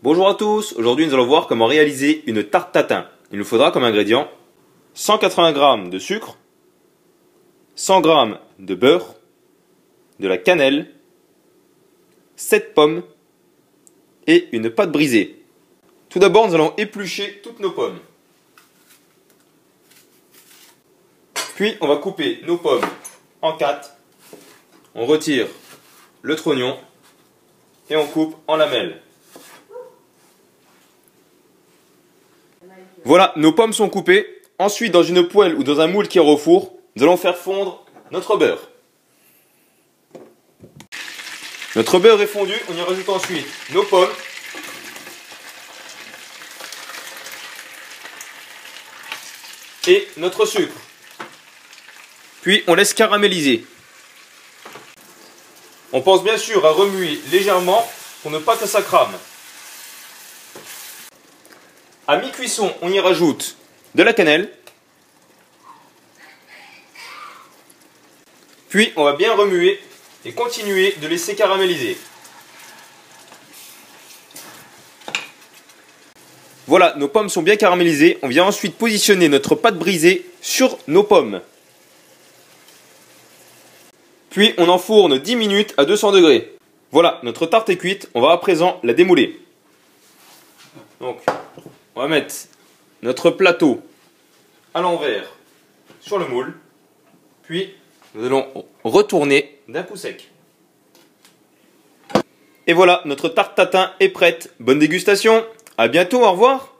Bonjour à tous, aujourd'hui nous allons voir comment réaliser une tarte tatin. Il nous faudra comme ingrédients 180 g de sucre, 100 g de beurre, de la cannelle, 7 pommes et une pâte brisée. Tout d'abord nous allons éplucher toutes nos pommes. Puis on va couper nos pommes en 4. On retire le trognon et on coupe en lamelles. Voilà, nos pommes sont coupées. Ensuite, dans une poêle ou dans un moule qui est au four, nous allons faire fondre notre beurre. Notre beurre est fondu, on y rajoute ensuite nos pommes. Et notre sucre. Puis, on laisse caraméliser. On pense bien sûr à remuer légèrement pour ne pas que ça crame. À mi-cuisson, on y rajoute de la cannelle. Puis, on va bien remuer et continuer de laisser caraméliser. Voilà, nos pommes sont bien caramélisées. On vient ensuite positionner notre pâte brisée sur nos pommes. Puis, on enfourne 10 minutes à 200 degrés. Voilà, notre tarte est cuite. On va à présent la démouler. Donc, on va mettre notre plateau à l'envers sur le moule, puis nous allons retourner d'un coup sec. Et voilà, notre tarte tatin est prête. Bonne dégustation, à bientôt, au revoir.